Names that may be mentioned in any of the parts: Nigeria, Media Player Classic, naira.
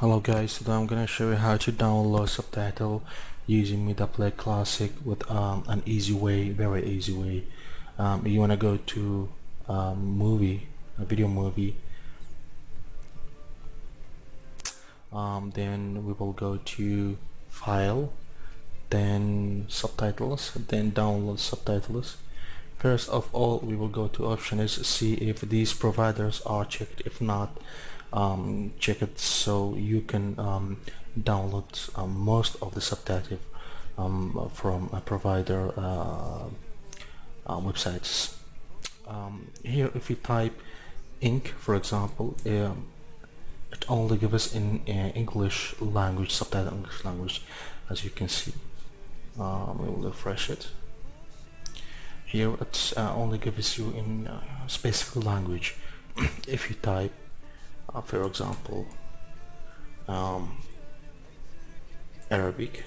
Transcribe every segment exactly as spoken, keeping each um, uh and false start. Hello guys, today I'm gonna show you how to download subtitle using Media Player Classic with um, an easy way, very easy way. Um, you wanna go to um, movie, a video movie. Um, then we will go to file, then subtitles, then download subtitles. First of all, we will go to options to see if these providers are checked. If not, um, check it so you can um, download um, most of the subtitles um, from a provider uh, uh, websites. Um, here, if you type Inc, for example, uh, it only gives us in uh, English language subtitle English language, as you can see. Um, we will refresh it. Here it uh, only gives you in uh, specific language. If you type, uh, for example, um, Arabic,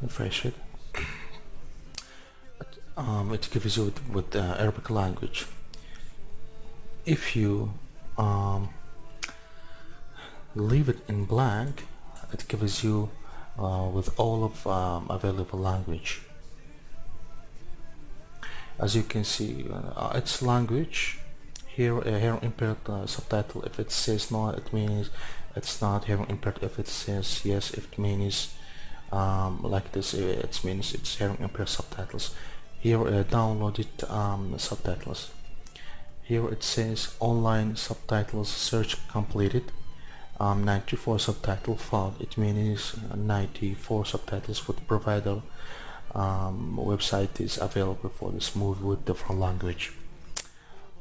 refresh it. It, um, it gives you with, with uh, Arabic language. If you um, leave it in blank, it gives you uh, with all of um, available language. As you can see, uh, it's language. Here, uh, hearing impaired uh, subtitle. If it says no, it means it's not hearing impaired. If it says yes, if it means um, like this, it means it's hearing impaired subtitles. Here, uh, downloaded um, subtitles. Here it says online subtitles search completed. Um, ninety-four subtitle found. It means ninety-four subtitles for the provider. Um, website is available for this movie with different language.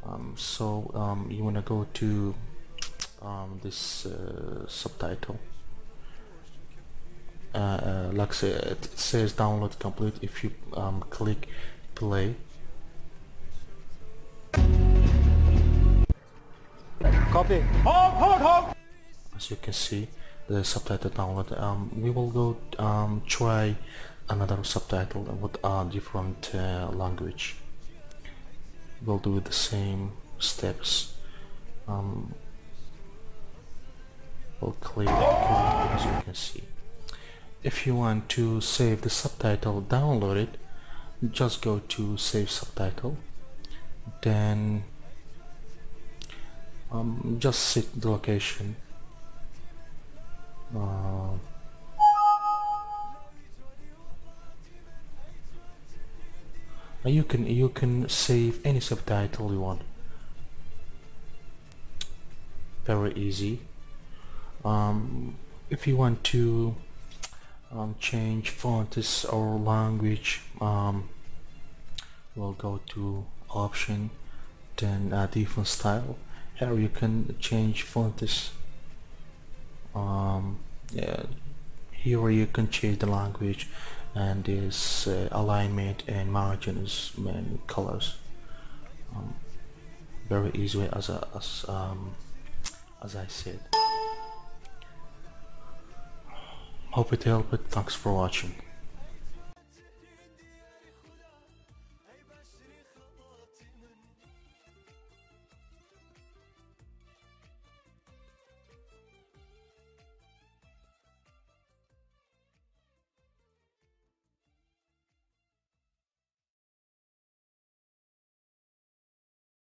Um, so um, you wanna go to um, this uh, subtitle. Uh, uh, like say, it says download complete. If you um, click play, copy. Hold, hold, hold. As you can see, the subtitle download. Um, we will go um, try another subtitle with a different uh, language. We'll do the same steps. Um, we'll click okay, as you can see. If you want to save the subtitle, download it, just go to save subtitle, then um, just set the location. Uh, you can you can save any subtitle you want, very easy. Um, if you want to um, change fonts or language, um, we'll go to option, then uh, different style. Here you can change fonts. Um, yeah, here you can change the language and this uh, alignment and margins and colors. Um, very easy, as a, as um, as I said. Hope it helped. Thanks for watching.